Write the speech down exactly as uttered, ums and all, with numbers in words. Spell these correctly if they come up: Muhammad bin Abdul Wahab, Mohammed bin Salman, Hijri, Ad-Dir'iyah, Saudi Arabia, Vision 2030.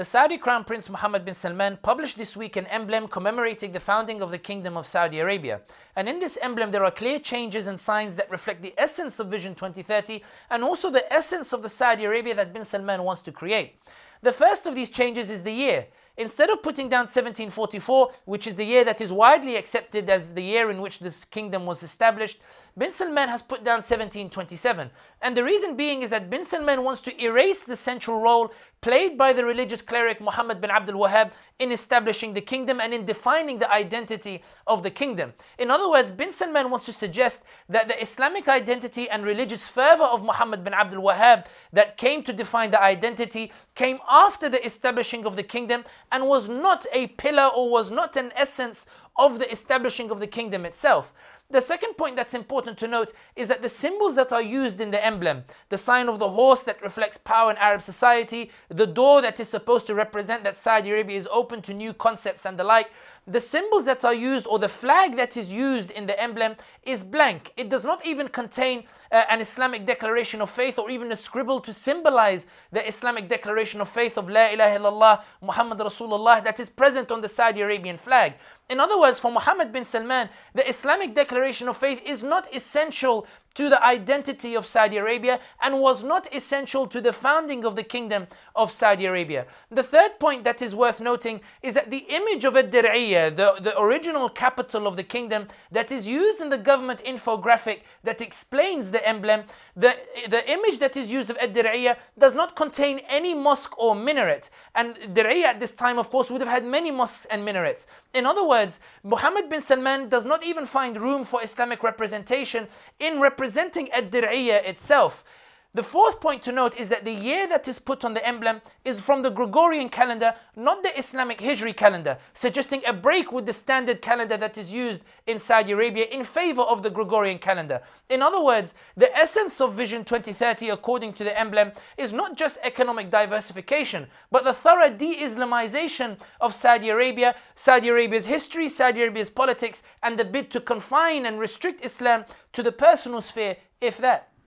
The Saudi Crown Prince Mohammed bin Salman published this week an emblem commemorating the founding of the Kingdom of Saudi Arabia. And in this emblem there are clear changes and signs that reflect the essence of Vision twenty thirty and also the essence of the Saudi Arabia that bin Salman wants to create. The first of these changes is the year. Instead of putting down seventeen forty-four, which is the year that is widely accepted as the year in which this kingdom was established, bin Salman has put down seventeen twenty-seven. And the reason being is that bin Salman wants to erase the central role played by the religious cleric Muhammad bin Abdul Wahab in establishing the kingdom and in defining the identity of the kingdom. In other words, bin Salman wants to suggest that the Islamic identity and religious fervor of Muhammad bin Abdul Wahab that came to define the identity came after the establishing of the kingdom and was not a pillar or was not an essence of the establishing of the kingdom itself. The second point that's important to note is that the symbols that are used in the emblem, the sign of the horse that reflects power in Arab society, the door that is supposed to represent that Saudi Arabia is open to new concepts and the like, the symbols that are used or the flag that is used in the emblem is blank. It does not even contain uh, an Islamic declaration of faith or even a scribble to symbolize the Islamic declaration of faith of La ilaha illallah Muhammad Rasulullah that is present on the Saudi Arabian flag. In other words, for Mohammed bin Salman, the Islamic declaration of faith is not essential to the identity of Saudi Arabia and was not essential to the founding of the Kingdom of Saudi Arabia. The third point that is worth noting is that the image of Ad-Dir'iyah, the, the original capital of the kingdom that is used in the government infographic that explains the emblem, the, the image that is used of Ad-Dir'iyah does not contain any mosque or minaret. And Ad-Dir'iyah at this time, of course, would have had many mosques and minarets. In other words, Mohammed bin Salman does not even find room for Islamic representation in representing Ad-Dir'iyah itself. The fourth point to note is that the year that is put on the emblem is from the Gregorian calendar, not the Islamic Hijri calendar, suggesting a break with the standard calendar that is used in Saudi Arabia in favor of the Gregorian calendar. In other words, the essence of Vision twenty thirty, according to the emblem, is not just economic diversification, but the thorough de-Islamization of Saudi Arabia, Saudi Arabia's history, Saudi Arabia's politics, and the bid to confine and restrict Islam to the personal sphere, if that.